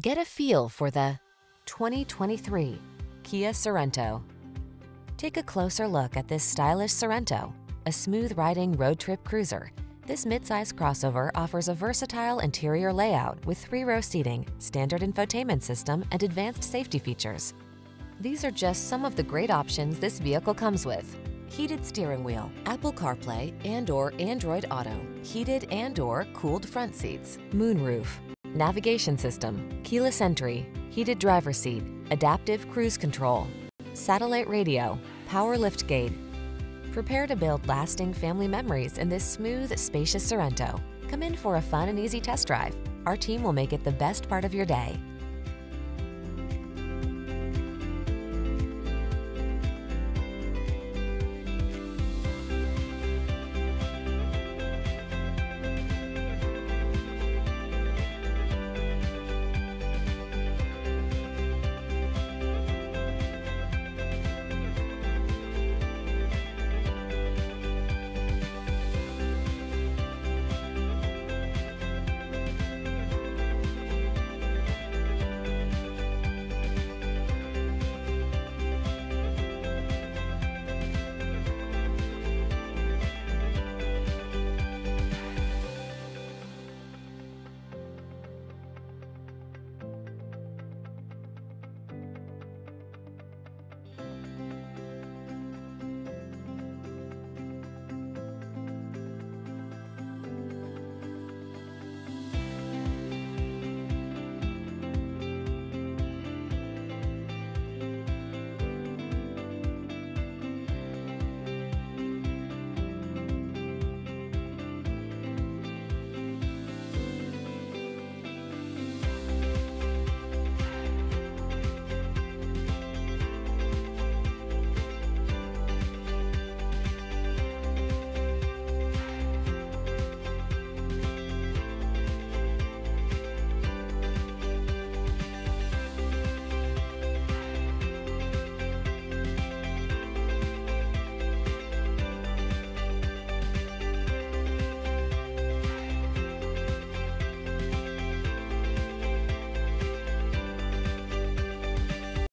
Get a feel for the 2023 Kia Sorento. Take a closer look at this stylish Sorento, a smooth-riding road trip cruiser. This midsize crossover offers a versatile interior layout with three-row seating, standard infotainment system, and advanced safety features. These are just some of the great options this vehicle comes with: heated steering wheel, Apple CarPlay and/or Android Auto, heated and/or cooled front seats, moonroof, navigation system, keyless entry, heated driver's seat, adaptive cruise control, satellite radio, power liftgate. Prepare to build lasting family memories in this smooth, spacious Sorento. Come in for a fun and easy test drive. Our team will make it the best part of your day.